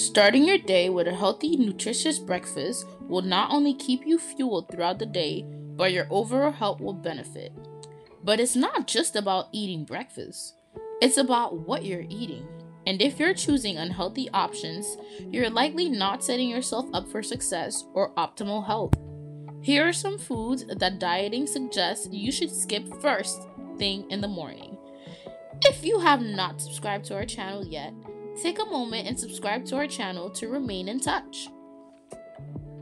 Starting your day with a healthy, nutritious breakfast will not only keep you fueled throughout the day, but your overall health will benefit. But it's not just about eating breakfast. It's about what you're eating. And if you're choosing unhealthy options, you're likely not setting yourself up for success or optimal health. Here are some foods that dieting suggests you should skip first thing in the morning. If you have not subscribed to our channel yet, take a moment and subscribe to our channel to remain in touch.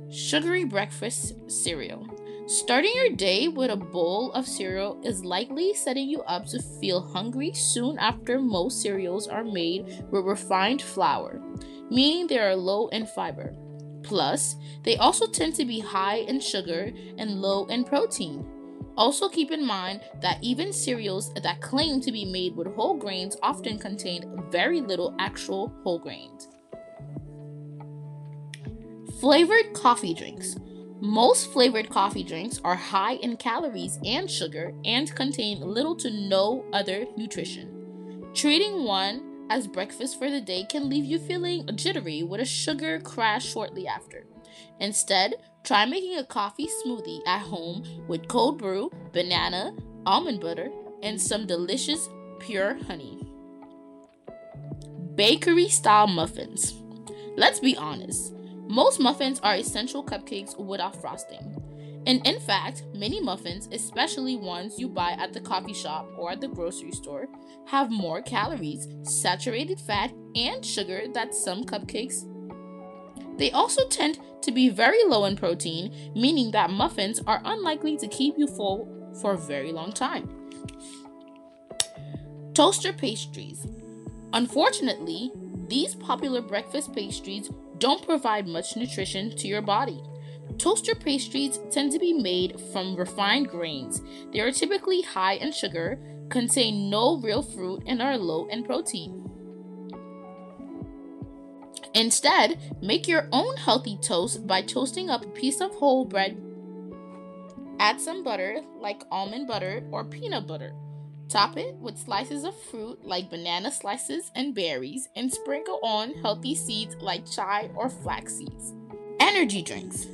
Sugary breakfast cereal. Starting your day with a bowl of cereal is likely setting you up to feel hungry soon after most cereals are made with refined flour, meaning they are low in fiber. Plus, they also tend to be high in sugar and low in protein. Also keep in mind that even cereals that claim to be made with whole grains often contain very little actual whole grains. Flavored coffee drinks. Most flavored coffee drinks are high in calories and sugar and contain little to no other nutrition. Treating one as breakfast for the day can leave you feeling jittery with a sugar crash shortly after. Instead, try making a coffee smoothie at home with cold brew, banana, almond butter, and some delicious pure honey. Bakery-style muffins. Let's be honest, most muffins are essential cupcakes without frosting. And in fact, many muffins, especially ones you buy at the coffee shop or at the grocery store, have more calories, saturated fat, and sugar than some cupcakes. They also tend to be very low in protein, meaning that muffins are unlikely to keep you full for a very long time. Toaster pastries. Unfortunately, these popular breakfast pastries don't provide much nutrition to your body. Toaster pastries tend to be made from refined grains. They are typically high in sugar, contain no real fruit, and are low in protein. Instead, make your own healthy toast by toasting up a piece of whole bread. Add some butter, like almond butter or peanut butter. Top it with slices of fruit, like banana slices and berries, and sprinkle on healthy seeds like chai or flax seeds. Energy drinks.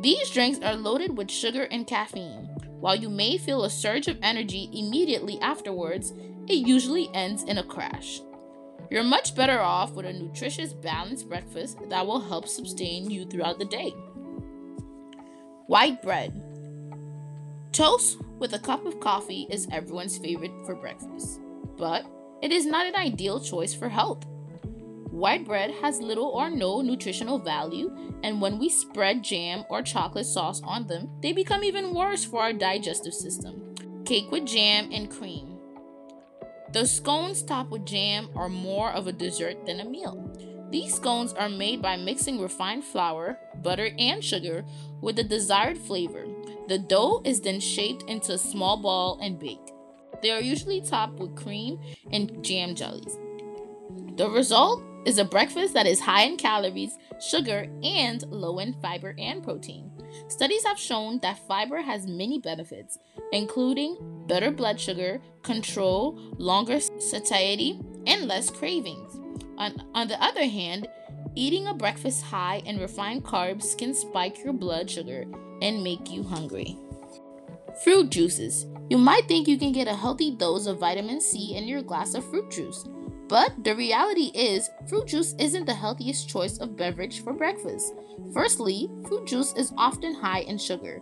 These drinks are loaded with sugar and caffeine. While you may feel a surge of energy immediately afterwards, it usually ends in a crash. You're much better off with a nutritious, balanced breakfast that will help sustain you throughout the day. White bread. Toast with a cup of coffee is everyone's favorite for breakfast, but it is not an ideal choice for health. White bread has little or no nutritional value, and when we spread jam or chocolate sauce on them, they become even worse for our digestive system. Cake with jam and cream. The scones topped with jam are more of a dessert than a meal. These scones are made by mixing refined flour, butter, and sugar with the desired flavor. The dough is then shaped into a small ball and baked. They are usually topped with cream and jam jellies. The result is a breakfast that is high in calories, sugar, and low in fiber and protein. Studies have shown that fiber has many benefits, including better blood sugar control, longer satiety, and less cravings. On the other hand, eating a breakfast high in refined carbs can spike your blood sugar and make you hungry. Fruit juices. You might think you can get a healthy dose of vitamin C in your glass of fruit juice, but the reality is, fruit juice isn't the healthiest choice of beverage for breakfast. Firstly, fruit juice is often high in sugar,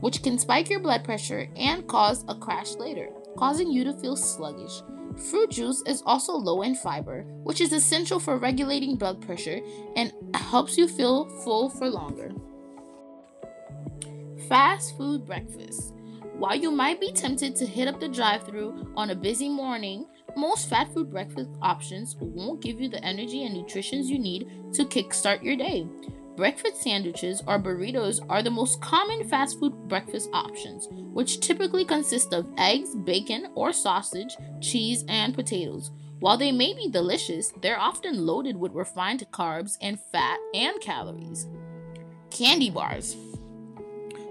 which can spike your blood pressure and cause a crash later, causing you to feel sluggish. Fruit juice is also low in fiber, which is essential for regulating blood pressure and helps you feel full for longer. Fast food breakfast. While you might be tempted to hit up the drive-thru on a busy morning, most fast food breakfast options won't give you the energy and nutrition you need to kickstart your day. Breakfast sandwiches or burritos are the most common fast food breakfast options, which typically consist of eggs, bacon, or sausage, cheese, and potatoes. While they may be delicious, they're often loaded with refined carbs and fat and calories. Candy bars.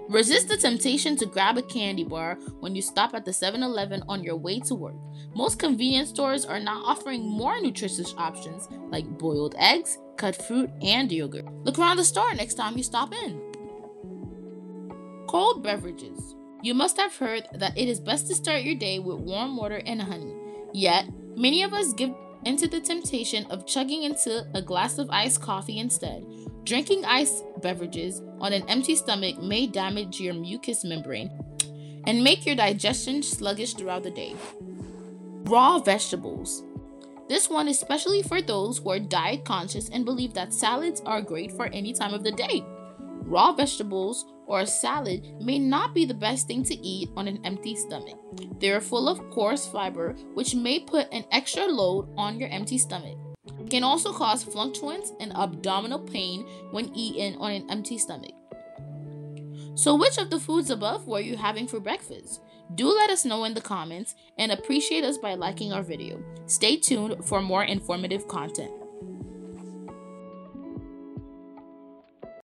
Resist the temptation to grab a candy bar when you stop at the 7-Eleven on your way to work. Most convenience stores are now offering more nutritious options like boiled eggs, cut fruit, and yogurt. Look around the store next time you stop in. Cold beverages. You must have heard that it is best to start your day with warm water and honey. Yet, many of us give into the temptation of chugging into a glass of iced coffee instead. Drinking iced beverages on an empty stomach may damage your mucous membrane and make your digestion sluggish throughout the day. Raw vegetables. This one is especially for those who are diet conscious and believe that salads are great for any time of the day. Raw vegetables or a salad may not be the best thing to eat on an empty stomach. They are full of coarse fiber, which may put an extra load on your empty stomach. It can also cause fluctuations and abdominal pain when eaten on an empty stomach. So which of the foods above were you having for breakfast? Do let us know in the comments and appreciate us by liking our video. Stay tuned for more informative content.